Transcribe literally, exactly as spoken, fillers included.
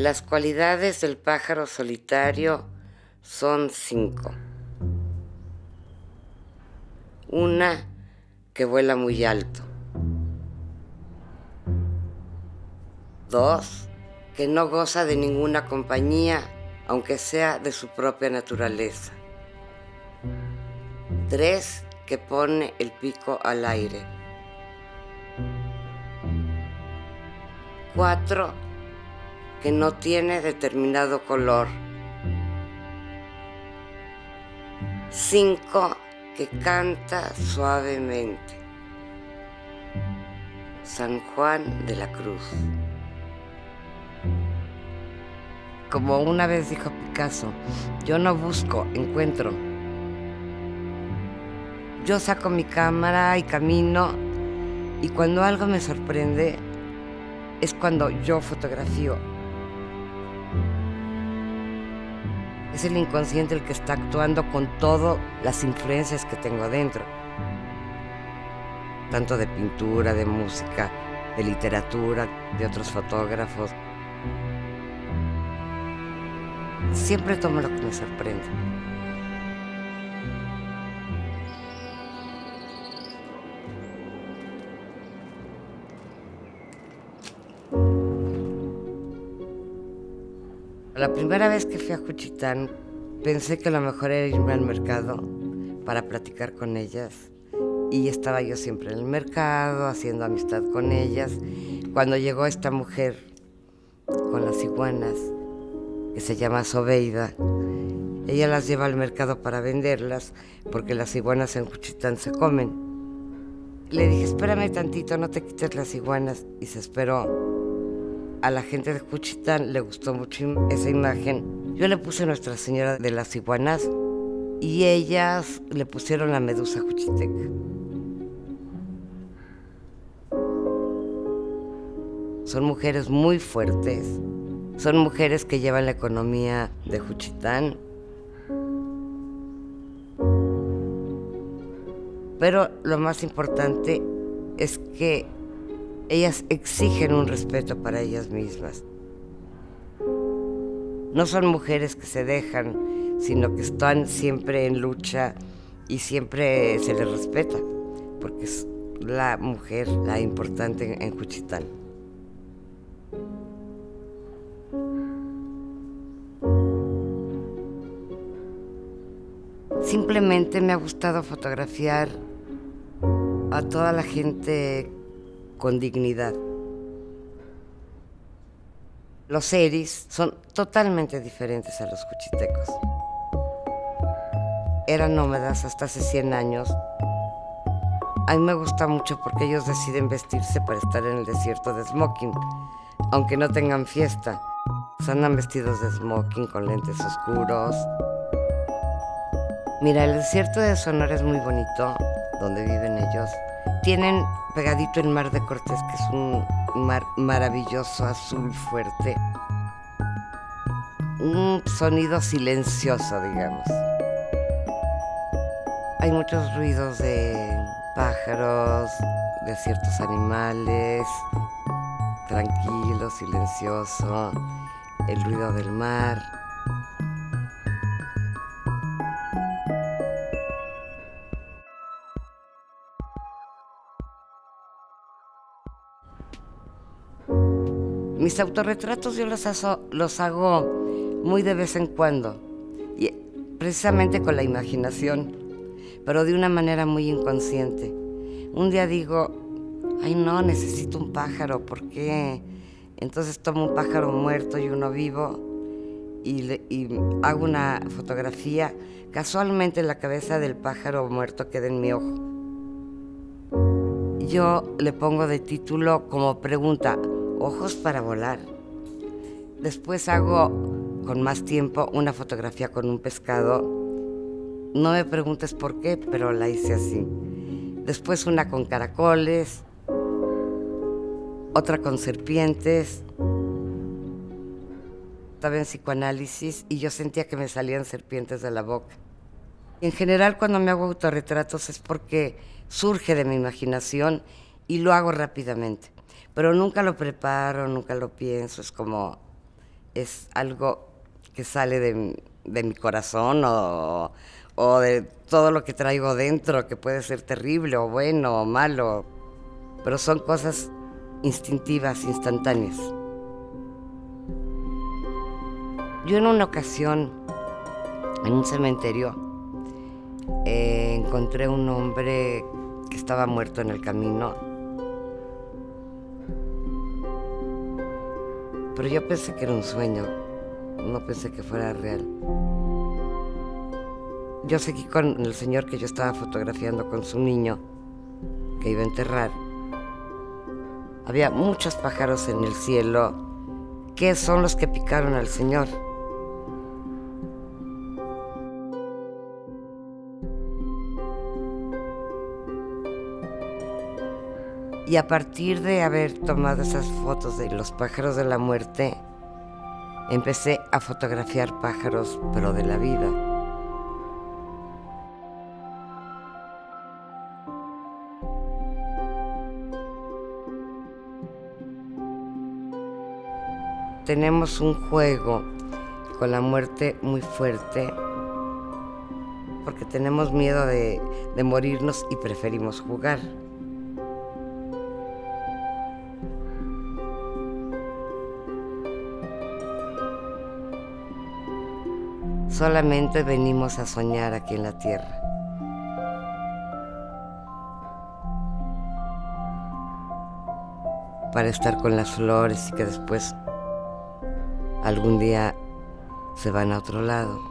Las cualidades del pájaro solitario son cinco. Una, que vuela muy alto. Dos, que no goza de ninguna compañía, aunque sea de su propia naturaleza. Tres, que pone el pico al aire. Cuatro, que no tiene determinado color. Cinco, que canta suavemente. San Juan de la Cruz. Como una vez dijo Picasso, yo no busco, encuentro. Yo saco mi cámara y camino, y cuando algo me sorprende es cuando yo fotografío. Es el inconsciente el que está actuando con todas las influencias que tengo adentro. Tanto de pintura, de música, de literatura, de otros fotógrafos. Siempre tomo lo que me sorprende. La primera vez que fui a Juchitán, pensé que lo mejor era irme al mercado para platicar con ellas. Y estaba yo siempre en el mercado, haciendo amistad con ellas. Cuando llegó esta mujer con las iguanas, que se llama Sobeida, ella las lleva al mercado para venderlas, porque las iguanas en Juchitán se comen. Le dije, espérame tantito, no te quites las iguanas. Y se esperó. A la gente de Juchitán le gustó mucho esa imagen. Yo le puse Nuestra Señora de las Iguanas y ellas le pusieron la medusa juchiteca. Son mujeres muy fuertes. Son mujeres que llevan la economía de Juchitán. Pero lo más importante es que ellas exigen un respeto para ellas mismas. No son mujeres que se dejan, sino que están siempre en lucha y siempre se les respeta, porque es la mujer la importante en Juchitán. Simplemente me ha gustado fotografiar a toda la gente con dignidad. Los seris son totalmente diferentes a los juchitecos. Eran nómadas hasta hace cien años. A mí me gusta mucho porque ellos deciden vestirse para estar en el desierto de smoking, aunque no tengan fiesta. Andan vestidos de smoking con lentes oscuros. Mira, el desierto de Sonora es muy bonito, donde viven ellos. Tienen pegadito el mar de Cortés, que es un mar maravilloso, azul fuerte. Un sonido silencioso, digamos. Hay muchos ruidos de pájaros, de ciertos animales, tranquilo, silencioso, el ruido del mar. Mis autorretratos yo los, aso, los hago muy de vez en cuando, y precisamente con la imaginación, pero de una manera muy inconsciente. Un día digo, ay no, necesito un pájaro, ¿por qué? Entonces tomo un pájaro muerto y uno vivo, y, le, y hago una fotografía. Casualmente la cabeza del pájaro muerto queda en mi ojo. Yo le pongo de título como pregunta, Ojos para volar. Después hago, con más tiempo, una fotografía con un pescado. No me preguntes por qué, pero la hice así. Después una con caracoles, otra con serpientes. Estaba en psicoanálisis y yo sentía que me salían serpientes de la boca. En general, cuando me hago autorretratos es porque surge de mi imaginación y lo hago rápidamente. Pero nunca lo preparo, nunca lo pienso, es como es algo que sale de, de mi corazón o, o de todo lo que traigo dentro, que puede ser terrible o bueno o malo, pero son cosas instintivas, instantáneas. Yo en una ocasión, en un cementerio, eh, encontré un hombre que estaba muerto en el camino. Pero yo pensé que era un sueño, no pensé que fuera real. Yo seguí con el señor que yo estaba fotografiando con su niño, que iba a enterrar. Había muchos pájaros en el cielo, que son los que picaron al señor. Y a partir de haber tomado esas fotos de los pájaros de la muerte, empecé a fotografiar pájaros, pero de la vida. Tenemos un juego con la muerte muy fuerte, porque tenemos miedo de, de morirnos y preferimos jugar. Solamente venimos a soñar aquí en la tierra. Para estar con las flores y que después algún día se van a otro lado.